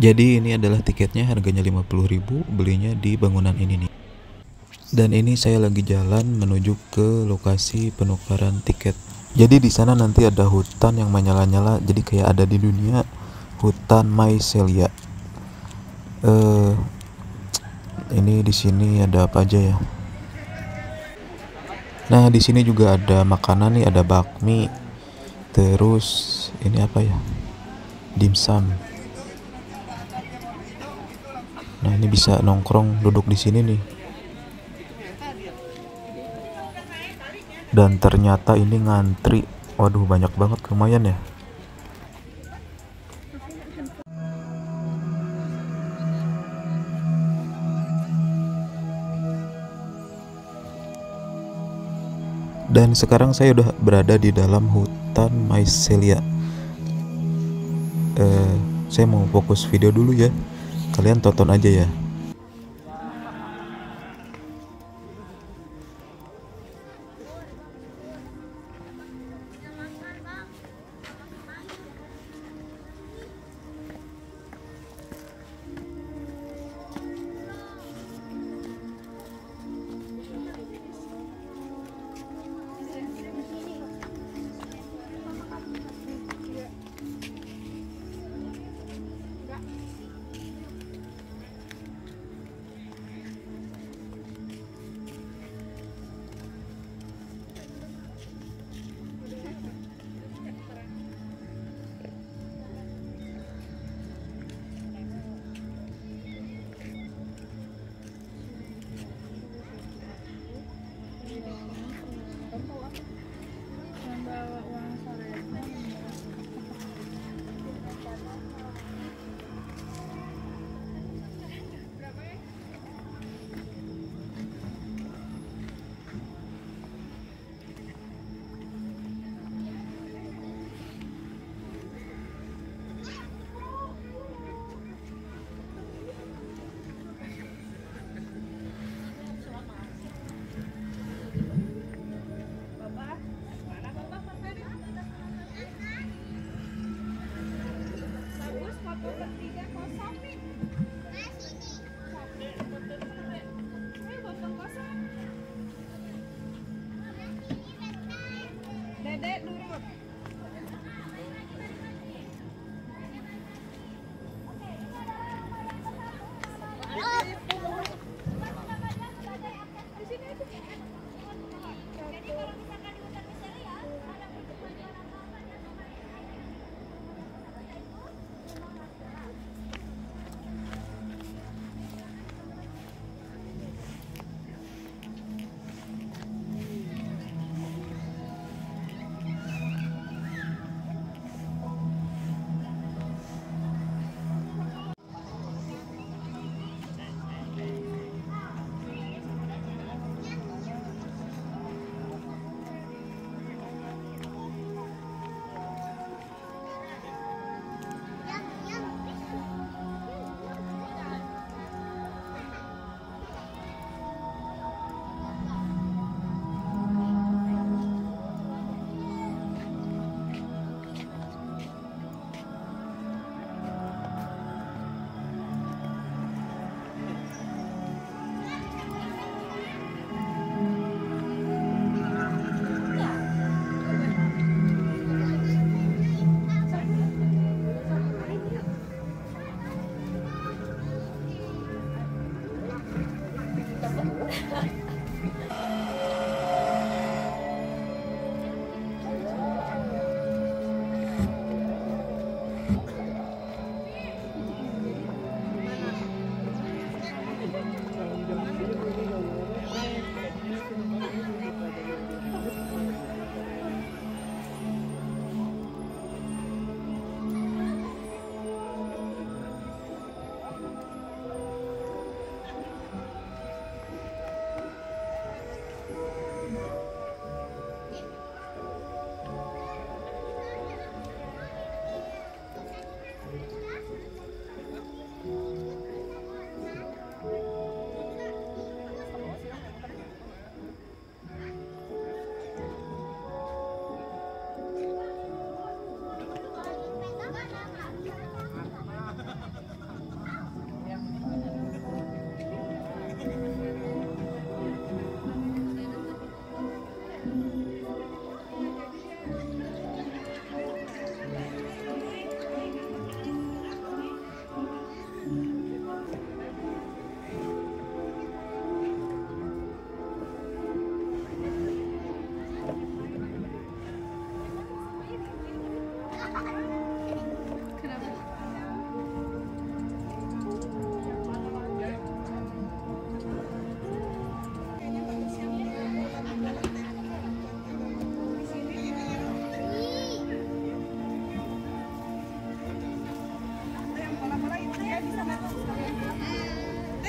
Jadi ini adalah tiketnya, harganya 50.000, belinya di bangunan ini nih. Dan ini saya lagi jalan menuju ke lokasi penukaran tiket. Jadi di sana nanti ada hutan yang menyala-nyala, jadi kayak ada di dunia hutan Mycelia. Ini di sini ada apa aja ya? Nah, di sini juga ada makanan nih, ada bakmi. Terus ini apa ya? Dimsum. Nah, ini bisa nongkrong duduk di sini nih. Dan ternyata ini ngantri. Waduh, banyak banget, lumayan ya. Dan sekarang saya udah berada di dalam hutan Mycelia. Saya mau fokus video dulu ya. Kalian tonton aja ya.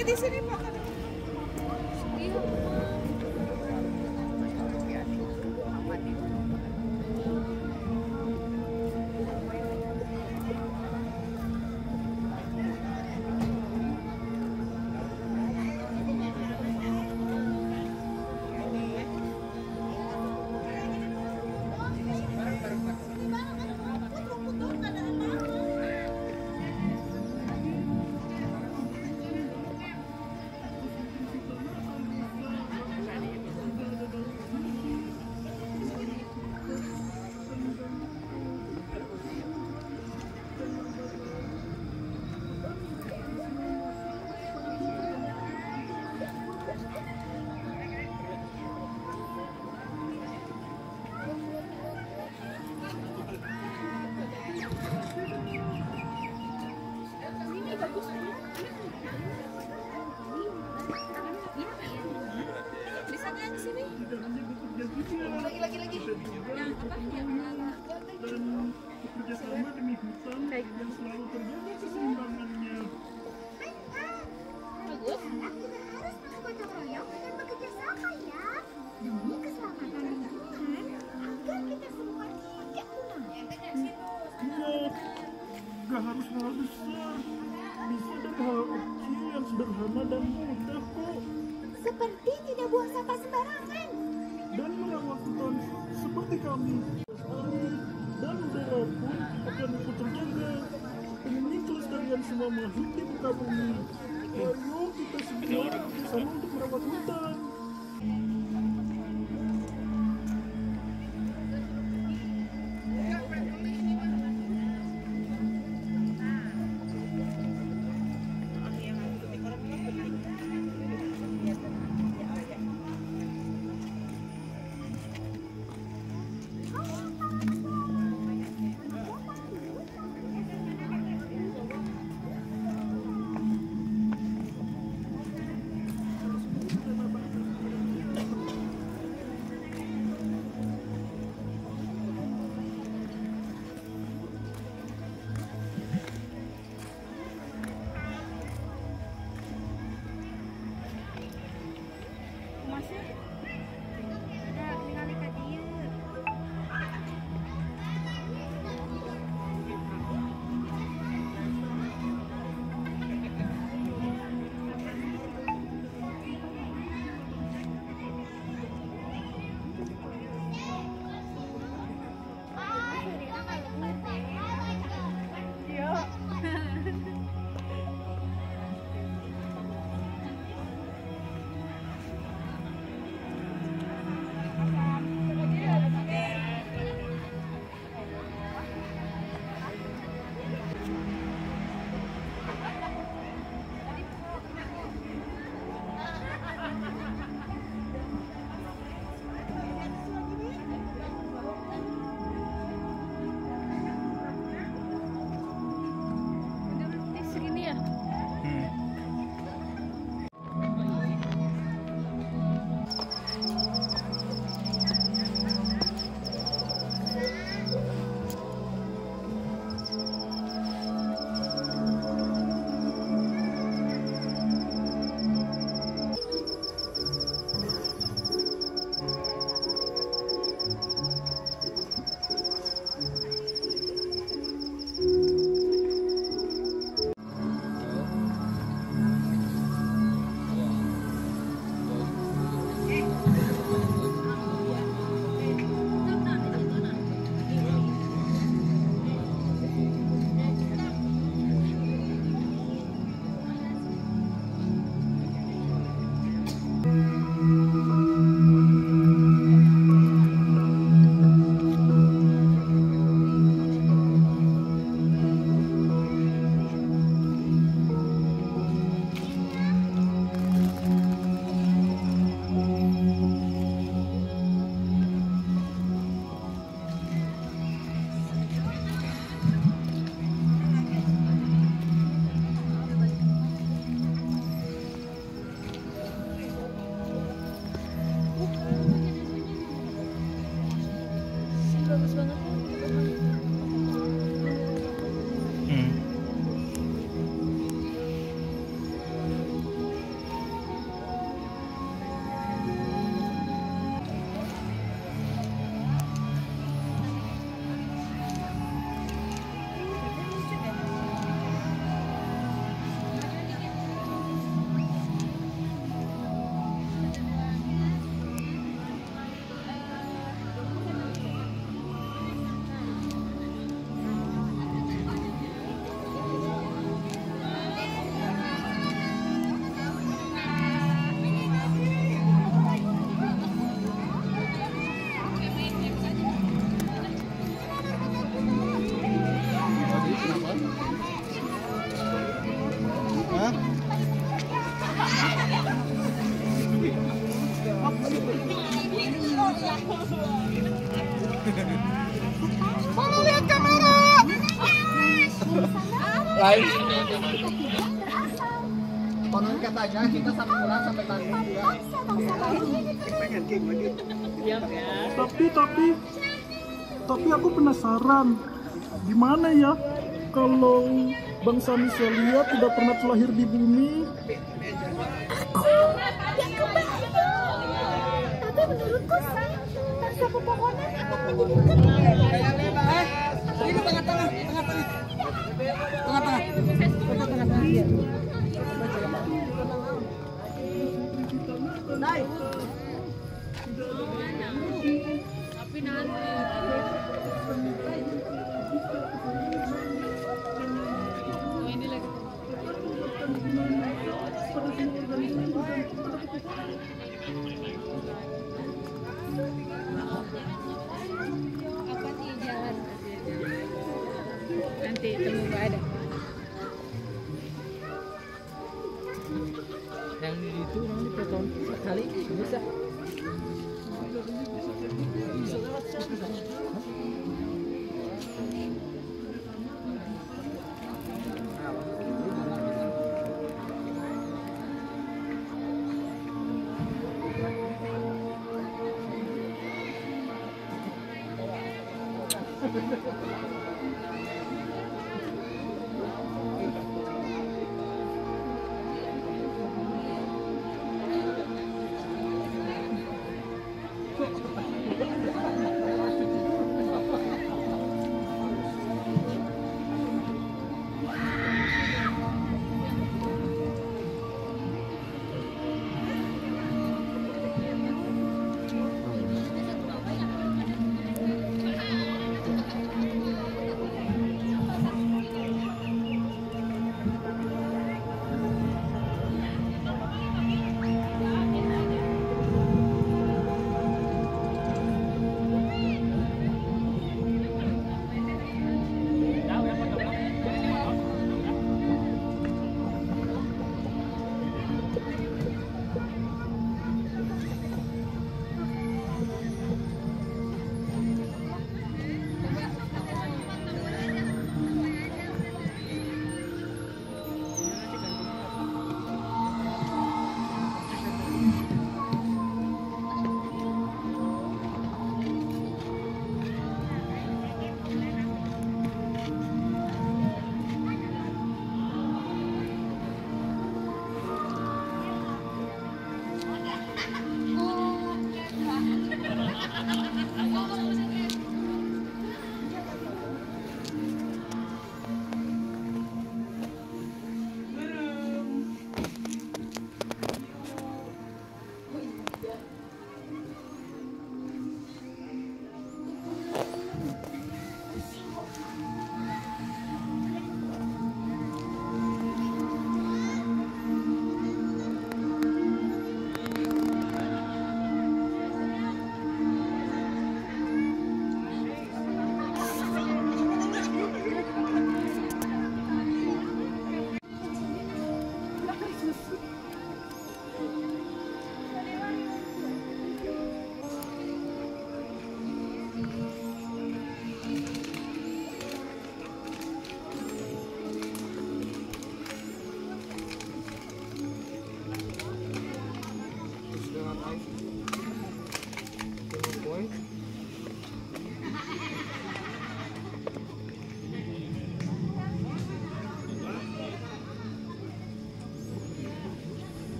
Di sini Pak. guys. Konon katanya kita sampai pulang sampai tanggung juga. Tapi aku penasaran, gimana ya kalau bangsa Mycelia tidak pernah terlahir di bumi? Aku bahaya. Tapi menurutku saya bangsa pepohonan akan menjadi bukan. Ini tengah-tengah. Nanti temu nggak ada. Yang di itu nanti potong sekali bisa.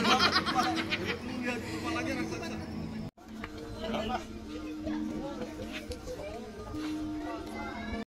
Meninggal di kepalanya rasanya.